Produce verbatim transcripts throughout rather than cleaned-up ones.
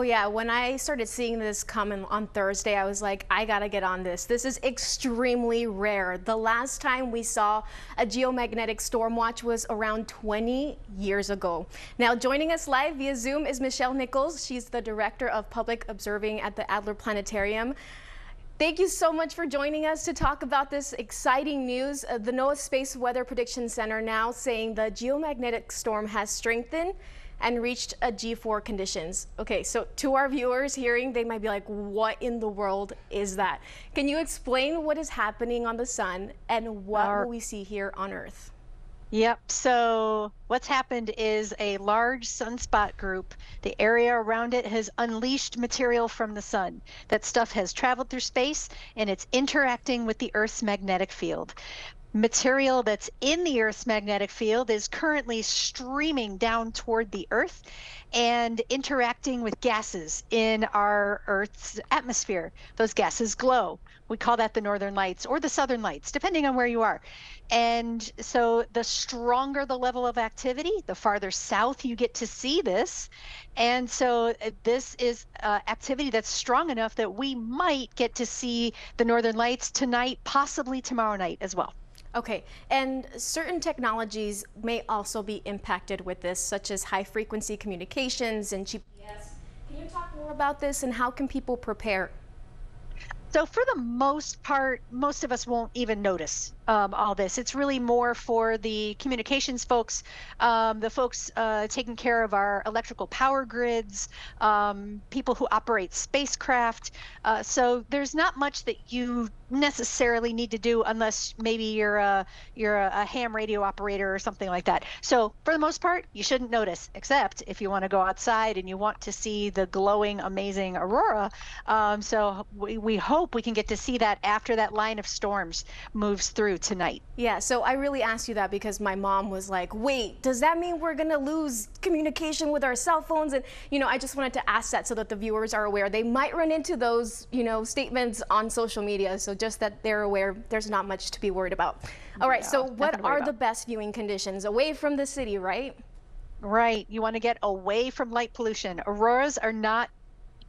Oh yeah, when I started seeing this come on Thursday, I was like, I gotta get on this. This is extremely rare. The last time we saw a geomagnetic storm watch was around twenty years ago. Now joining us live via Zoom is Michelle Nichols. She's the Director of Public Observing at the Adler Planetarium. Thank you so much for joining us to talk about this exciting news. Uh, the NOAA Space Weather Prediction Center now saying the geomagnetic storm has strengthened and reached a G four conditions. Okay, so to our viewers hearing, they might be like, what in the world is that? Can you explain what is happening on the sun and what our, will we see here on Earth? Yep, so what's happened is a large sunspot group, the area around it has unleashed material from the sun. That stuff has traveled through space and it's interacting with the Earth's magnetic field. Material that's in the Earth's magnetic field is currently streaming down toward the Earth and interacting with gases in our Earth's atmosphere. Those gases glow. We call that the northern lights or the southern lights, depending on where you are. And so the stronger the level of activity, the farther south you get to see this. And so this is uh, activity that's strong enough that we might get to see the northern lights tonight, possibly tomorrow night as well. Okay, and certain technologies may also be impacted with this, such as high-frequency communications and G P S. Can you talk more about this and how can people prepare? So for the most part, most of us won't even notice um, all this. It's really more for the communications folks, um, the folks uh, taking care of our electrical power grids, um, people who operate spacecraft. Uh, so there's not much that you necessarily need to do unless maybe you're a, you're a, a ham radio operator or something like that. So for the most part, you shouldn't notice, except if you want to go outside and you want to see the glowing, amazing aurora. Um, so we, we hope Hope we can get to see that after that line of storms moves through tonight. Yeah, so I really asked you that because my mom was like, wait, does that mean we're gonna lose communication with our cell phones? And you know, I just wanted to ask that so that the viewers are aware. They might run into those, you know, statements on social media, so just that they're aware there's not much to be worried about. All right, yeah, so what are about. the best viewing conditions? Away from the city, right? Right, you wanna get away from light pollution. Auroras are not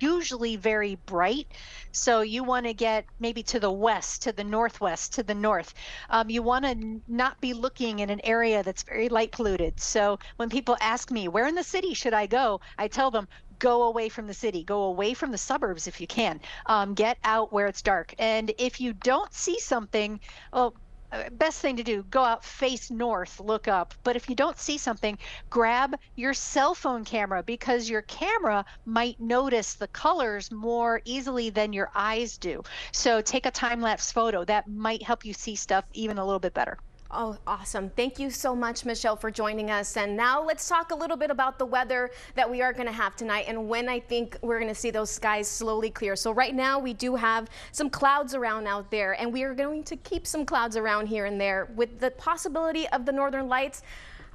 usually very bright, so you want to get maybe to the west, to the northwest, to the north. Um, you want to not be looking in an area that's very light polluted. So when people ask me, where in the city should I go? I tell them, go away from the city, go away from the suburbs if you can. Um, get out where it's dark. And if you don't see something, well, best thing to do, go out, face north, look up. But if you don't see something, grab your cell phone camera, because your camera might notice the colors more easily than your eyes do. So take a time-lapse photo. That might help you see stuff even a little bit better. Oh, awesome. Thank you so much, Michelle, for joining us. And now let's talk a little bit about the weather that we are going to have tonight and when I think we're going to see those skies slowly clear. So right now we do have some clouds around out there, and we are going to keep some clouds around here and there with the possibility of the northern lights.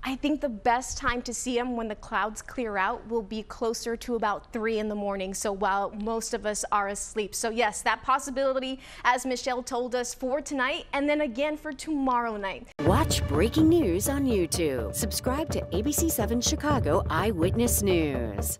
I think the best time to see them when the clouds clear out will be closer to about three in the morning, so while most of us are asleep. So yes, that possibility, as Michelle told us, for tonight and then again for tomorrow night. Watch breaking news on YouTube. Subscribe to A B C seven Chicago Eyewitness News.